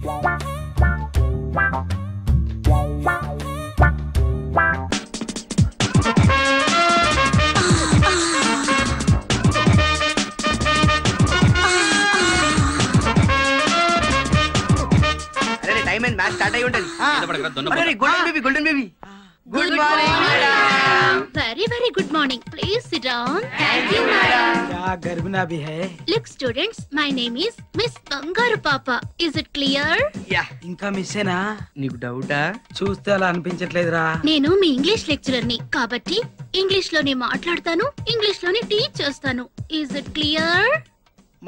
गर्भिणी भी है। Look students, my name is Miss Bangaru Papa. Is it clear? Yeah. इनका miss है ना? नीक डाउट है? చూస్తే అలా అనిపించట్లేదురా। నేను మీ ఇంగ్లీష్ లెక్చరర్ ని కాబట్టి ఇంగ్లీష్ లోనే మాట్లాడతాను, ఇంగ్లీష్ లోనే టీచ్ చేస్తాను. Is it clear?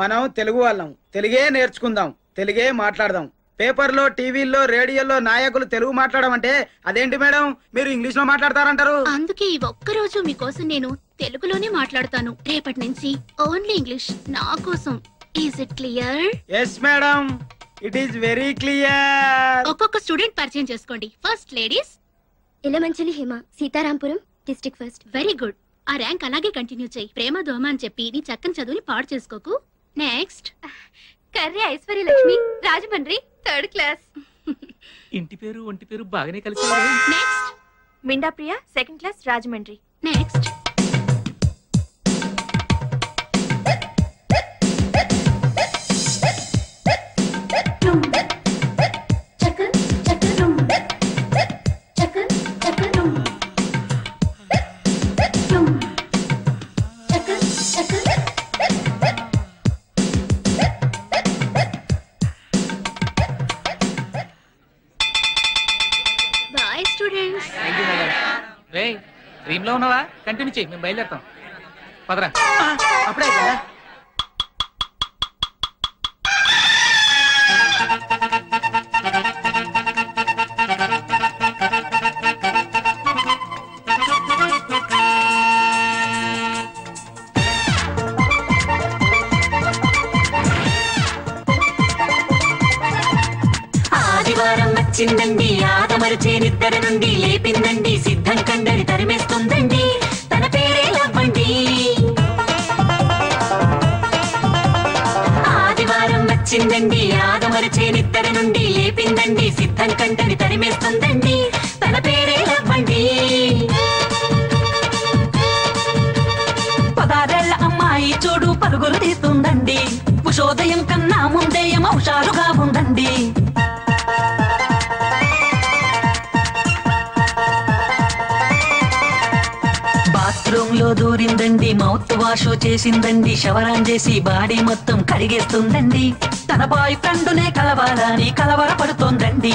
మనం తెలుగు వాళ్ళం, తెలుగే నేర్చుకుందాం, తెలుగే మాట్లాడదాం. పేపర్ లో, టీవీలో, రేడియోలో నాయకులు తెలుగు మాట్లాడమంటే అదేంటి మేడం మీరు ఇంగ్లీష్ లో మాట్లాడతారంటారు? అందుకే ఈ ఒక్క రోజు మీ కోసం నేను తెలుగులోనే మాట్లాడతాను. రేపటి నుంచి ఓన్లీ ఇంగ్లీష్ నా కోసం. Is it clear? yes madam, it is very clear. ఒక్కొక్క స్టూడెంట్ పరిచయం చేసుకోండి. First ladies Ilamanchili Hima, Sitarampuram district first. Very good, ఆ ర్యాంక్ అలాగే కంటిన్యూ చేయి. ప్రేమ దోమ అని చెప్పి నీ చక్కని చదువుని పాడు చేసుకోకు. Next Karri Aishwarya Lakshmi, Rajahmundry third class. ఇంటి పేరు ఒంటి పేరు బాగానే కలిసారు. Next Minda Priya, second class, Rajahmundry. Next continue చేయి, మేము బయలుదేరుతాం. పదరా. అప్పుడే కదా ఆదివారం వచ్చిందండి, ఆదమరిచే నిద్ర నుండి లేపిందండి, సిద్ధం కండరి తరిమేస్తుందండి. చిందండి ఆదమరిచే నిద్ర నుండి లేపిందండి, సిద్ధం కంటని తరిమేస్తుందండి, తన పేరే లవ్వండి. పదారేళ్ల అమ్మాయి చూడు పరుగులు తీస్తుందండి, ఉషోదయం కన్నా ముందేయం ఔషాలుగా ఉందండి. బాత్రూమ్ లో దూరిందండి, మౌత్ వాష్ చేసిందండి, శవరం చేసి బాడీ మొత్తం కడిగేస్తుందండి, తన బాయ్ ఫ్రెండునే కలవాలని కలవరపడుతోందండి.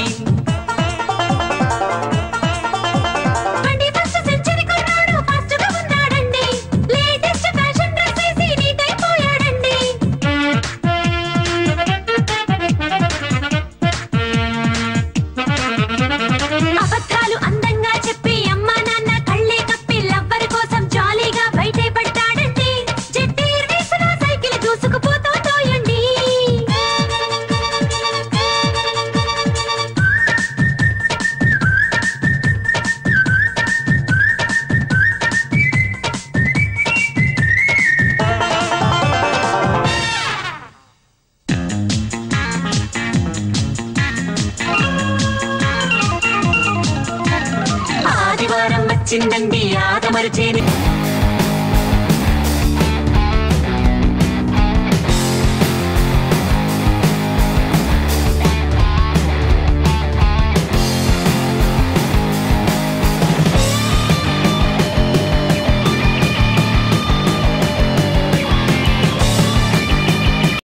చిందండి ఆదమరిచేని